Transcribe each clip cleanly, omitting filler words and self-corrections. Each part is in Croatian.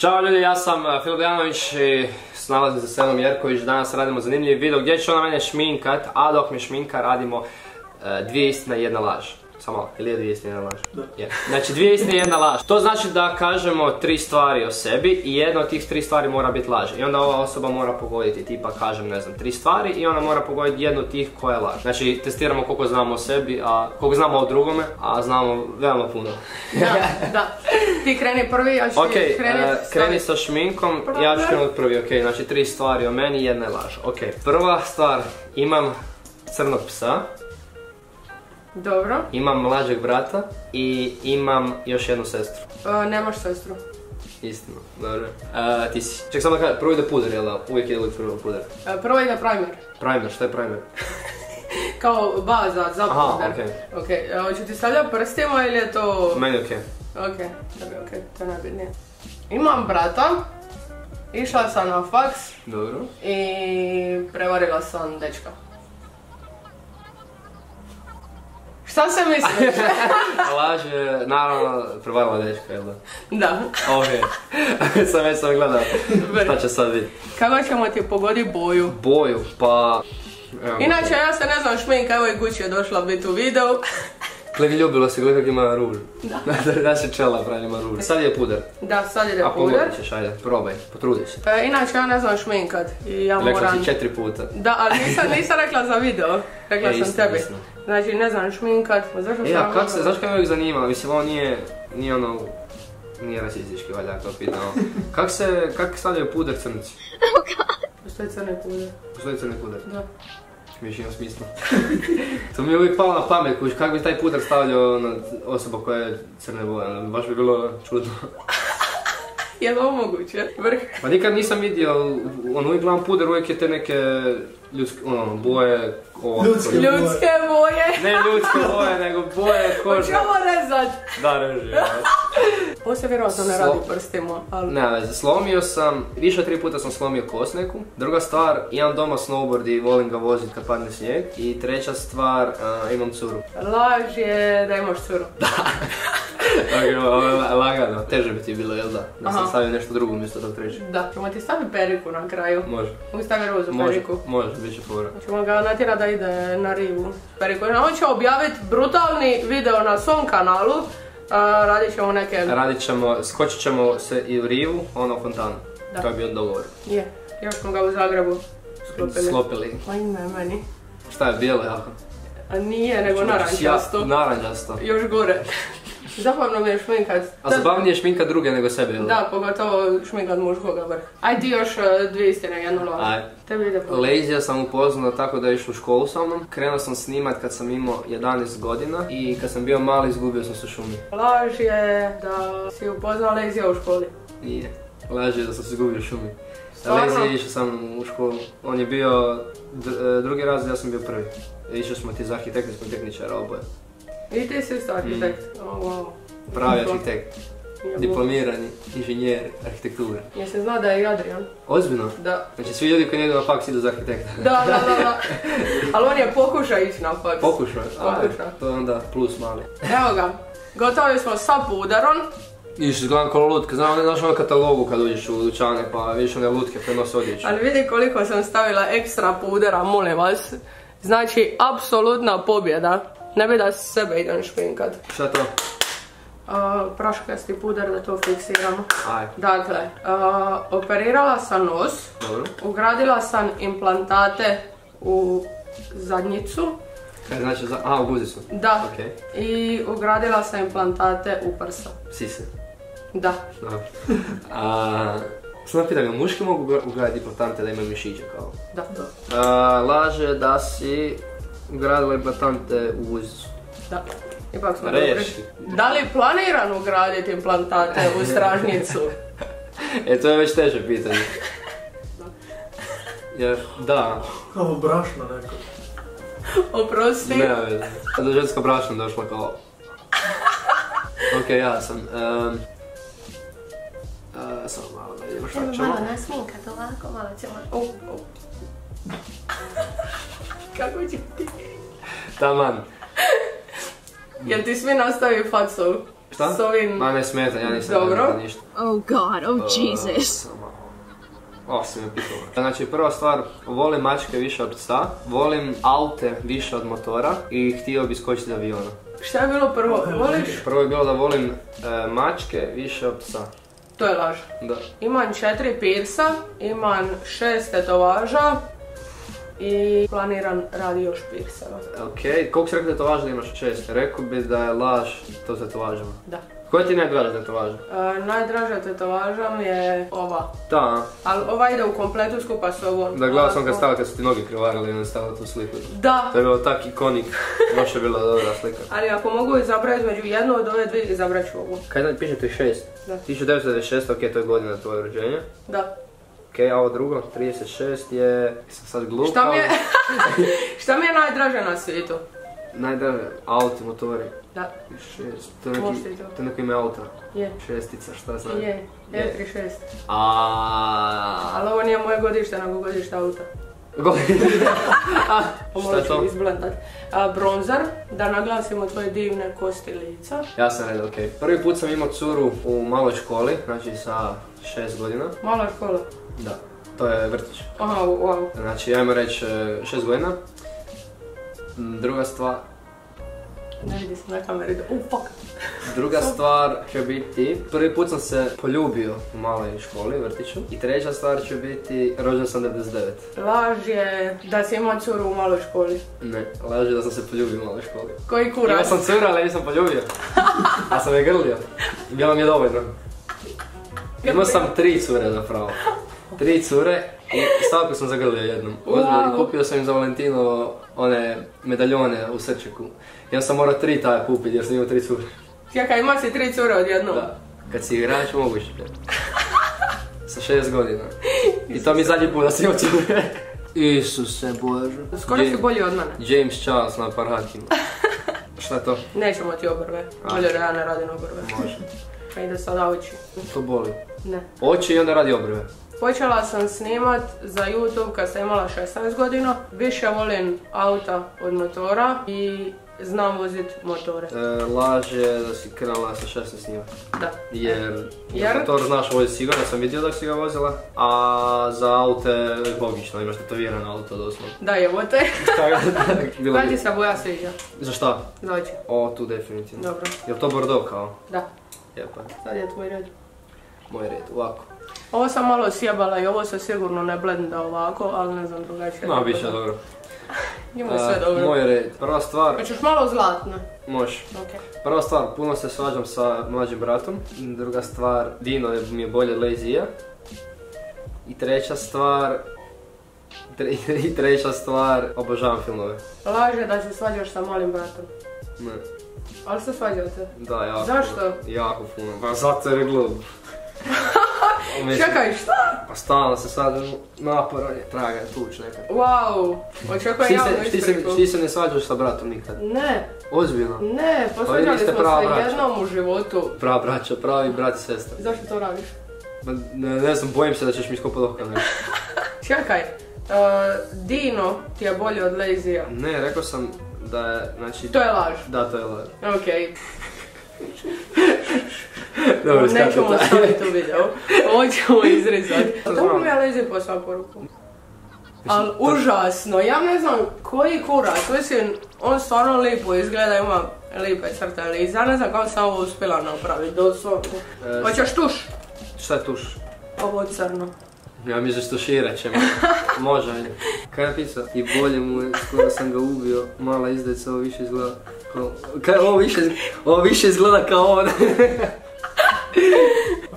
Ćao ljudi, ja sam Filip Dejanović i nalazim se sa Svevom Jerković. Danas radimo zanimljiv video gdje će ona mene šminkat, a dok me šminka radimo dvije istine i jedna laž. Samo, ili je dvije istine i jedna laž? Da. Znači dvije istine i jedna laž. To znači da kažemo tri stvari o sebi i jedna od tih tri stvari mora biti laž. I onda ova osoba mora pogoditi, tipa kažem ne znam tri stvari i ona mora pogoditi jednu od tih koja je laž. Znači testiramo koliko znamo o sebi, a koliko znamo o drugome, a znamo veoma puno. Da. Ti kreni prvi, ja ću kreni sa šminkom, ja ću krenut prvi, ok, znači tri stvari o meni, jedna je laž. Ok, prva stvar, imam crnog psa. Dobro. Imam mlađeg brata i imam još jednu sestru. Nemaš sestru. Istina, dobro. Ti si. Ček samo da kada, prvo ide puder, jel da? Uvijek ide prvo puder. Prvo ide primer. Primer, šta je primer? Kao baza za puder. Aha, okej. Hoću ti stavljati prstima ili je to... Meni okej. Okej, dobro, okej, to je najbitnije. Imam brata, išla sam na faks. Dobro. I prevarila sam dečka. Šta se misliš? Laž je, naravno, prevarila dečka, jel da? Da. Okej, sam već sam gledao šta će sad biti. Kako ćemo ti pogoditi boju? Boju? Pa... Inače, ja se ne znam šminka, evo i Gucci je došla biti u videu. Gledaj, ljubilo se, gledaj kako ima ruž. Da. Da se čela pravi, ima ruž. Sad je puder. Da, sad je puder. A pogodit ćeš, ajde, probaj, potrudi se. Inače, ja ne znam šminkat i ja moram... Rekla si 4 puta. Da, ali nisam rekla za video, rekla sam tebi. Znači, ne znam šminkat, zašto sam... Ja, kako se, znaš kako me uvijek zanima, mislim, ovo nije ono... Nije rasistički, valjda, kao pitao. Kako stavljaju puder crnici? Postoji crni puder. Postoji crni puder? Da. Viš, imam smisla. To mi je uvijek palo na pamet, kako bi taj puder stavljao osoba koja je crne boje, baš bi bilo čudno. Je li ovo moguće? Vrh? Pa nikad nisam vidio, ono uvijek gledam puder, uvijek je te neke ljudske, ono, boje... Ljudske boje! Ne ljudske boje, nego boje kožne. Hoće ovo rezat? Da, reži. Ovo se vjerojatno ne radi prstima, ali... Ne, slomio sam, više od 3 puta sam slomio kost neku. Druga stvar, imam doma snowboard i volim ga vozit kad padne snijeg. I treća stvar, imam curu. Laž je da imaš curu. Da. Lagano, teže bi ti bilo, jel da? Da sam stavio nešto drugo umjesto tog trećeg. Da, ćemo ti stavi periku na kraju. Može. Mogu stavi rozu periku. Može, bit će fora. Ćemo ga natjera da ide na rivu periku. On će objaviti brutalni video na svom kanalu. Radit ćemo neke... Radit ćemo, skočit ćemo se i u rivu, ono u fontanu. To je bio dogovor. Je, još smo ga u Zagrebu sklopili. Sklopili. Pa ime meni. Šta je, bijelo jako? Nije, nego naranđasto. Naranđasto. Još gore. Zabavno mi je šminkat. A zabavnije šminkat druge nego sebe, ili? Da, pogotovo šminkat muškoga vrh. Aj ti još 2 istine, 1 laž. Aj. Tebi ide pogled. Lejzija sam upoznao tako da je išao u školu sa mnom. Krenuo sam snimat kad sam imao 11 godina i kad sam bio mali izgubio sam se u šumi. Laž je da si upoznao Lejzija u školi. Nije. Laž je da sam se izgubio u šumi. Lejzija je išao sa mnom u školu. On je bio 2. razred, ja sam bio 1. Išao smo ti za arhitekta, smo tehničara oboje. I ti si isto arhitekt. Pravi arhitekt. Diplomirani inženjer arhitekture. Jer se zna da je i Adrian. Ozbiljno? Da. Znači svi ljudi koji ne idu na faks idu za arhitekta. Da. Ali on je pokušao ići na faks. Pokušao? Pokušao. To je onda plus mali. Evo ga. Gotovi smo sa puderom. Išli gledam kao lutke, znaš ono katalogu kad uđeš u dućane pa vidiš one lutke koje nose odjeću. Ali vidi koliko sam stavila ekstra pudera, molim vas. Znači, apsolutna pobjeda. Ne bi da sebe idem šminkat. Šta to? Praškasti puder da to fiksiramo. Aj. Dakle, operirala sam nos. Dobro. Ugradila sam implantate u zadnjicu. Kaj znači, u guzicu? Da. Okej. I ugradila sam implantate u prsa. Sise? Da. Dobro. Sada pitanje, muški mogu ugraditi implantante da imaju mišiće kao? Da. Laže da si... Ugradila implantante u guzicu. Da, ipak smo dobri. Da li planiram ugraditi implantante u stražnicu? E, to je već teže pitanje. Da. Kao brašna neko. Oprosti. Ne, sad je ženska brašna došla kao... Okej, ja sam... Samo malo da idemo šta ćemo. Malo nasminkat ovako, malo ćemo... Kako će ti? Taman. Jel ti svi nastavi facu? Šta? S ovim... Ma ne smeta, ja nisam dobro ništa. Oh god, oh Jesus. Ovo si me pitala. Znači prva stvar, volim mačke više od psa, volim aute više od motora i htio bi skočiti aviona. Šta je bilo prvo, voliš? Prvo je bilo da volim mačke više od psa. To je laž. Da. Imam 4 pirsa, imam 6 tetovaža i planiram radi još pirseva. Okej, koliko si rekao tetovaža da imaš 6? Rekao bi da je laž to tetovažama. Da. Koja ti je najdraža tetovaža? Najdraža tetovaža mi je ova. Da. Ali ova ide u kompletu skupa s ovom. Da, gledao sam kad stavila kad su ti noge krvarili i onda stavila tu sliku. Da. To je bilo tak ikonik. Baš je bila dobra slika. Ali ako mogu izabrati među jednu od ove dvije, izabrat ću ovu. Kaj da piše 36? Da. 1996, okej, to je godina tvoje rođenja. Da. Okej, a ovo drugo, 36 je... Sam sad glup, ali... Šta mi je najdraža na svijetu? Najdraže, auti, motori. Da. Šest, to je neko ime auta. Je. Šestica, šta znam? Je, F36. Aaaaaa. Ali ovo nije moje godište, nego godište auta. Godište? Šta je to? Ovo ću izblendat. Bronzar, da naglasimo tvoje divne kosti lica. Ja sam red, okej. Prvi put sam imao curu u maloj školi, znači sa 6 godina. Mala škola? Da. To je vrtić. Aha, wow. Znači, ja imam reći 6 godina. Druga stvar... Ne vidi se na kameri da... Fuck! Druga stvar će biti... Prvi put sam se poljubio u maloj školi, vrtiću. I treća stvar će biti... Rođen sam 99. Laž je da si imao curu u maloj školi. Ne, laž je da sam se poljubio u maloj školi. Koji kurac? Imao sam cura, ali nisam poljubio. A sam je grlio. Bilo mi je dovoljno. Imao sam 3 cure zapravo. 3 cure i stavku sam zagrlio jednom. Ozbiljno, kupio sam im za Valentino one medaljone u srčeku. Ja sam morao 3 taja kupiti jer sam imao 3 cure. Čekaj, imao si 3 cure odjednom? Da. Kad si igrač moguće. Sa 6 godina. I to mi zadnji put da si imao cure. Isuse Bože. Skoro si bolji od mene. James Charles na parhatima. Šta je to? Nećemo ti obrve. Bolje da ja ne radim obrve. Može. Pa ide sada oči. To boli? Ne. Oči i onda radi obrve. Počela sam snimat za YouTube kad sam imala 16 godina. Više volim auta od motora i znam vozit motore. Laž je da si krenula sa 16 snimat. Da. Jer motor znaš vozit sigurno, sam vidio dok si ga vozila. A za aute logično, imaš tetovirano auto doslovno. Da, evo te. Kaj ti se boja sviđa? Za šta? Za oči. O, tu definitivno. Dobro. Jel to Bordeaux kao? Da. Lijepa. Sad je tvoj red. Moj red, ovako. Ovo sam malo sjebala i ovo se sigurno ne blenda ovako, ali ne znam drugačije. No, bit će dobro. Imamo sve dobro. Moj red, prva stvar... Hoćeš malo zlatno? Može. Prva stvar, puno se svađam sa mlađim bratom. Druga stvar, Dino mi je bolje Lejzija. I treća stvar, obožavam filmove. Laže da se svađaš sa malim bratom. Ne. Ali se svađate? Da, jako. Zašto? Jako puno. Pa zato je glup. Čekaj, šta? Pa stalno se sad naporanje, traga, tuč nekad. Wow, očekujem javno ispriku. Ti se ne svađaš sa bratom nikad? Ne. Ozbiljno? Ne, posvađali smo se jednom u životu. Prava braća, pravi brat i sestra. Zašto to radiš? Ne znam, bojim se da ćeš mi iskopati oka nešto. Čekaj, Dino ti je bolji od Lejzija. Ne, rekao sam da je, znači... To je laž? Da, to je laž. Okej. Nećemo staviti u video, ovo ćemo izrezati. Dobro mi je Lejzija poslao poruku. Ali užasno, ja ne znam koji kurac, mislim, on stvarno lijepo izgleda, ima lijepe crte lica, ne znam kako sam ovo uspjela napraviti, doslovno. Hoćeš tuš? Šta je tuš? Ovo crno. Ja mi zaštuširat ćemo, može. Kaj je pisao? I bolje mu je, skoro sam ga ubio, mala izdeca, ovo više izgleda. Kaj je ovo više izgleda kao ovo?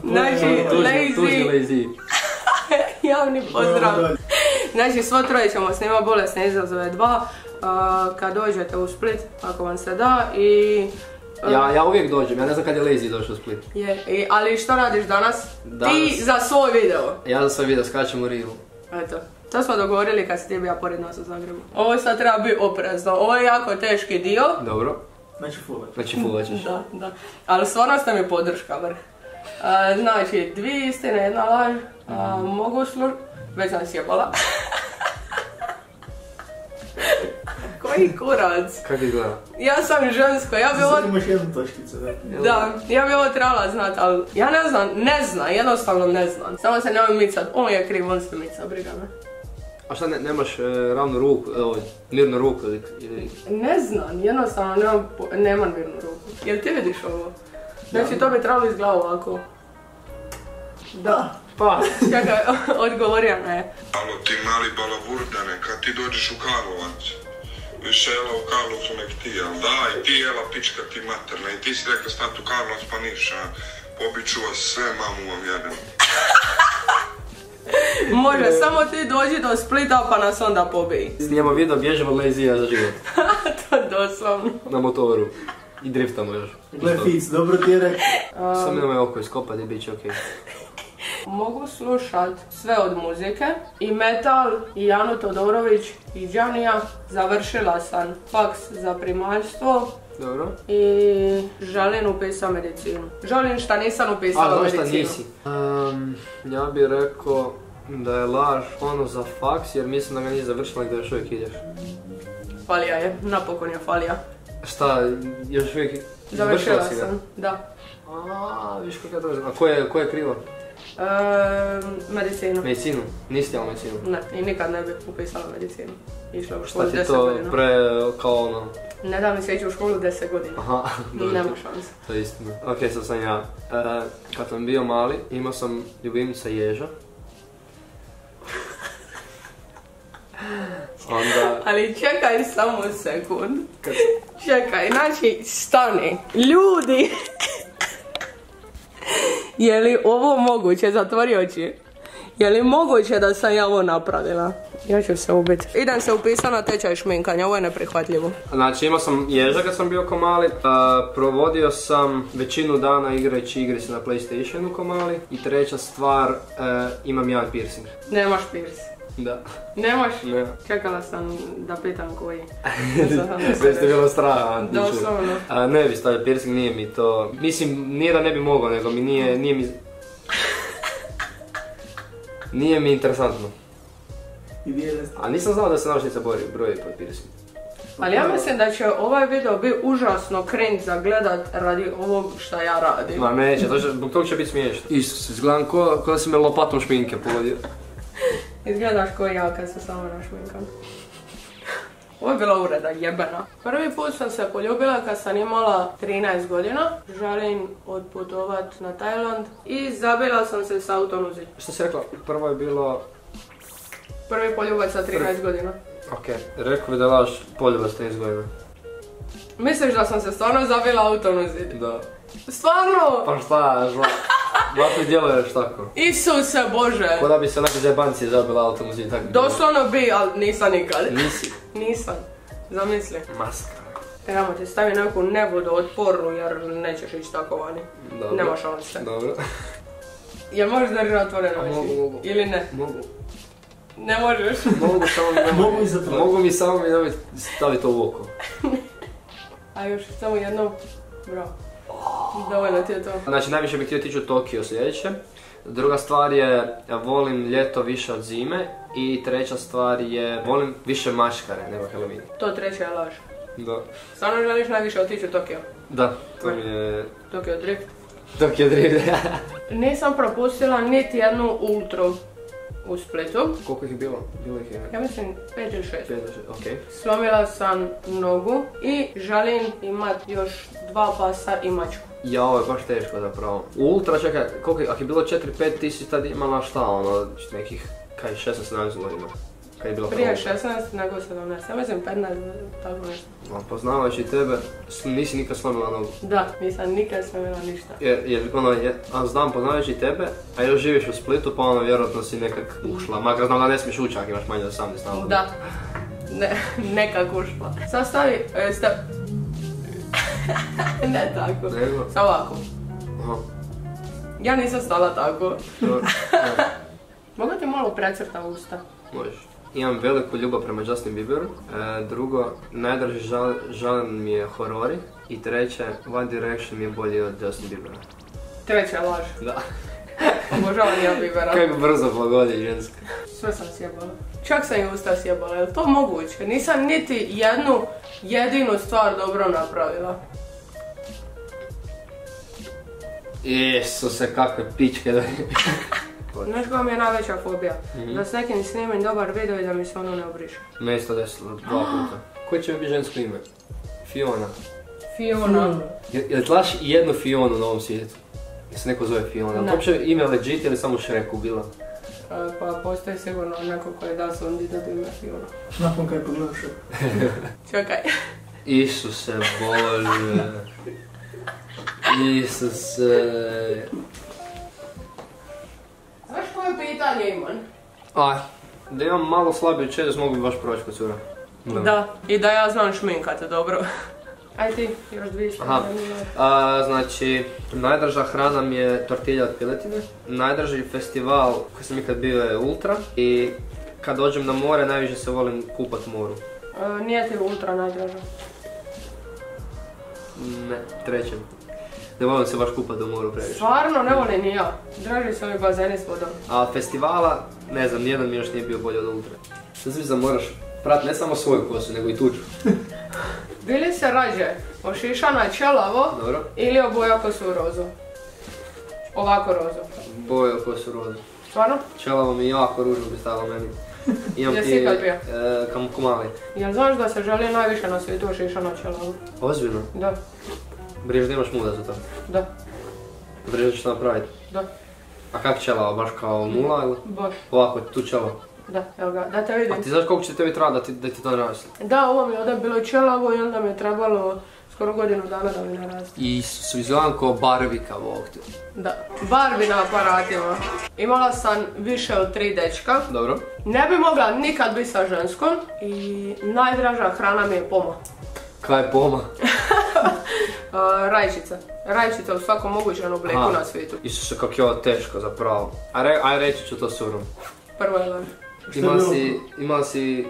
Znači, Lejzi, javni pozdrav. Znači, svo troje ćemo snimati Bolesne izazove 2, kad dođete u Split, ako vam se da, i... Ja uvijek dođem, ja ne znam kad je Lejzi došao u Split. Je, ali što radiš danas? Ti za svoj video. Ja za svoj video, skačem u Rivu. Eto. To smo dogovorili kad si ti bija pored nas u Zagrebu. Ovo sad treba biti oprezno, ovo je jako teški dio. Dobro. Znači fulat ćeš. Da, da. Ali stvarno ste mi podrška, vrh. Znači, 2 istine, 1 laž. Mogu služiti... Već sam sjebala. Ko koji kurac. Kako izgleda? Ja sam žensko, ja bi ovo... Zato imaš jednu točkicu, da? Da, ja bi ovo trebala znat, ali ja ne znam, jednostavno ne znam. Samo se nemoj micat, on je kriv, on se mica, briga me. A šta, nemaš ravnu ruku, mirnu ruku ili... Ne znam, jednostavno nemam mirnu ruku. Jel ti vidiš ovo? Znači to bi trebalo izgledati ovako. Da. Pa. Čekaj, odgovorio me. Alo ti mali balavurdane, kad ti dođeš u Karlovac, više jela u Karlovcu nek ti jel, da, i ti jela pička ti materna, i ti si rekla stati u Karlovac pa niš, a pobiću vas sve, mamu vam jedem. Može, samo ti dođi do Splita pa nas onda pobij. Snijemo video, bježemo od Lejzija za život. To doslovno. Na motoru. I driftamo još. Gle Fic, dobro ti je rekao. Samo imamo oko iskopat i bit će okej. Mogu slušat sve od muzike, i metal, i Janu Todorović, i Džanija. Završila sam faks za primaljstvo. Dobro. I želim upisao medicinu. Želim šta nisam upisao medicinu. A, šta nisi? Ja bih rekao da je laž ono za faks, jer mislim da ga nisi završila i da još uvijek ideš. Falija je, napokon je falija. Šta, još uvijek završila si ga? Završila sam, da. Aaaa, viš kako ja to znam. A ko je krivo? Medicinu. Medicinu? Nisi htjela medicinu? Ne, i nikad ne bih upisala medicinu. Išla u školu 10 godina. Šta ti to pre, kao ono? Ne da mi se ići u školu 10 godina. Aha, dobro. Nema šanse. To je istina. Ok, sad sam ja. Kad sam bio mali, imao sam ljubimca ježa. Ali čekaj samo sekund. Čekaj, znači stani. Ljudi! Je li ovo moguće? Zatvori oči. Je li moguće da sam ja ovo napravila? Ja ću se ubiti. Idem se upisao na tečaj šminkanja, ovo je neprihvatljivo. Znači imao sam ježa kad sam bio ko mali. Provodio sam većinu dana igrajući igrice na PlayStationu ko mali. I treća stvar, imam ja piercing. Nemaš piercing. Da. Nemoš? Ne. Čekala sam da pitam koji. Već ti je bilo strava. Doslovno. Ne bi stavio piercing, nije mi to... Mislim, nije da ne bi mogao, nego mi nije mi... Nije mi interesantno. A nisam znao da se naočnica broji pod piercing. Ali ja mislim da će ovaj video biti užasno cringe za gledat radi ovog šta ja radim. Ma neće, zbog toga će biti smiješno. Isus, izgledam ko da si me lopatom šminke pogodio. Izgledaš ko ja kad se samo našminkam. Ovo je bila ureda jebena. Prvi put sam se poljubila kad sam imala 13 godina. Želim odputovat na Tajland i zabila sam se s autom u zid. Što si rekla? Prvo je bilo... Prvi poljubac sa 13 godina. Okej, rekao bi da vaš poljubac sa 13 godina. Misliš da sam se stvarno zabila autom u zid? Da. Stvarno? Pa šta, žla... Zato djeluješ tako. Isuse Bože. Ko da bi se onako zajebanci zabila autom u zid tako. Doslovno bi, ali nisam nikad. Nisi? Nisam. Zamisli. Maska. Trebamo ti stavi neku nevodootpornu jer nećeš ići tako vani. Dobro. Nema šanse. Dobro. Jel možeš držati otvoreno oči? Mogu. Ili ne? Mogu. Ne možeš? Mogu mi samo mi staviti ovo oko. A još samo jedno. Bravo. Dovoljno ti je to. Znači najviše bih htio tići u Tokio sljedeće. Druga stvar je volim ljeto više od zime. I treća stvar je volim više maškare nego Halloween. To treća je laž. Da. Stvarno želiš najviše otići u Tokio? Da, to mi je... Tokio drift? Tokio drift, ja. Nisam propustila niti jednu Ultru u Splitu. Koliko ih je bilo? Bilo ih je... Ja mislim 5 ili 6. 5 ili 6, okej. Slomila sam nogu i želim imat još 2 pasa i mačku. Ja, ovo je baš teško zapravo. U Ultra, čekaj, koliko je, ako je bilo 4-5 tisuća, tad imala šta ono, nekih, kaj, 16-17 godina. Kaj je bilo prije? Prije 16 nego 17, ja mislim 15, tako nešto. Poznavajući tebe, nisi nikad slomila nogu. Da, nisam nikad slomila ništa. Jer ono, znam poznavajući tebe, a još živiš u Splitu, pa ono vjerojatno si nekak ušla. Makar znam da ne smiješ ući, ako imaš manje od 18 godina. Da, nekak ušla. Sad stavi, ne tako, sa ovako. Ja nisam stala tako. Mogu ti malo precrta usta? Možeš. Imam veliku ljubav prema Justin Bieberu. Drugo, najdraži žanr mi je horori. I treće, One Direction mi je bolji od Justin Biebera. Treća laž. Da. Obožavam ja Biebera. Kako brzo pogodi ženska. Sve sam sjebala. Čak sam i usta sjebala, je li to moguće? Nisam niti jednu jedinu stvar dobro napravila. Jesuse, kakve pičke da je. Znaš koja mi je najveća fobija? Da s nekim snimim dobar video i da mi se ono ne obriše. Meni se to desilo 2 puta. Koji će mi biti žensko ime? Fiona. Fiona. Jel tlaš i jednu Fionu na ovom svijetu? Jel se neko zove Fiona? Ne. To uopće ime legit ili samo Shreku bila? Pa postoji sigurno neko koji da se onda da ime Fiona. Nakon kaj pogledaš Shreku. Čekaj. Isuse Bože. Isuse. Znaš koje pitanje imam? Aj, da imam malo slabiju čedas mogu bi baš proći kod cura. Da, i da ja znam šminkati, dobro. Aj ti, još dvije što je. Znači, najdraža hrana mi je tortilja od piletine. Najdraži festival koji sam ikad bio je Ultra. I kad dođem na more, najviše se volim kupat moru. Nije ti Ultra najdraža? Ne, trećem. Ne volim se baš kupat u moru previše. Stvarno, ne volim ni ja. Draži su mi bazeni s vodom. A festivala, ne znam, nijedan mi još nije bio bolje od Ultra. Sada mi zamoraš prat ne samo svoju kosu, nego i tuđu. Bili se rađe ošišana čelavo ili oboja kosu rozu? Ovako rozu. Boja kosu rozu. Stvarno? Čelavo mi jako ružno bi stalo meni. Jel si ikad bio? Kamali. Jel znaš da se želi najviše na svijetu ošišana čelavo? Ozbiljno? Da. Briješ da imaš muda za to? Da. Briješ da ćeš napraviti? Da. A kak čelavo? Baš kao nula ili? Baš. Ovako, tu čelavo? Da, evo ga, da te vidim. A ti znaš koliko će tebi trebati da ti to narasti? Da, ovo mi je onda bilo čelavo i onda mi je trebalo skoro godinu dana da mi narasti. I su izgledam kao Barbie kao ovog ti. Da, Barbie na aparatima. Imala sam više od 3 dečka. Dobro. Ne bi mogla nikad biti sa ženskom i najdraža hrana mi je poma. Kaj je poma? Rajčica. Rajčica u svakom mogućem obliku na svijetu. Isuse, kako je ovo teško zapravo. Aj reći ću to surom. Prvo je lan. Imala si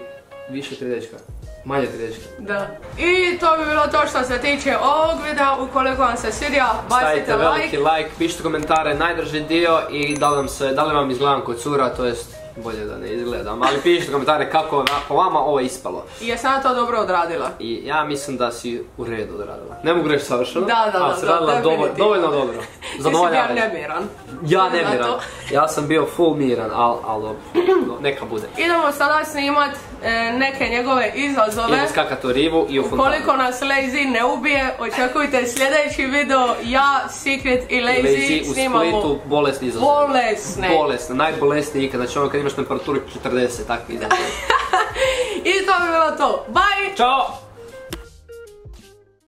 više 3 dečka, manje 3 dečka. Da. I to bi bilo to što se tiče ovog videa. Ukoliko vam se svidio, bacite like. Stavite veliki like, pišite komentare, najdraži dio i da li vam izgledam kod cura, to jest bolje da ne izgledam. Ali pišite komentare kako po vama ovo je ispalo. I je sam to dobro odradila. I ja mislim da si u redu odradila. Ne mogu reći savršeno, ali si radila dovoljno dobro. Ti si bio nemiran. Ja nemiran, ja sam bio full miran, ali neka bude. Idemo sada snimat neke njegove izazove. Idemo skakat u rivu i u fontanu. Ukoliko nas Lejzi ne ubije, očekujte sljedeći video. Ja, Secret i Lejzi snimamo. Lejzi u Splitu bolesni izazove. Bolesne. Bolesne, najbolesniji ikad, znači ono kad imaš temperaturu 40, takvi izazove. I to bi bilo to, bye! Ćao!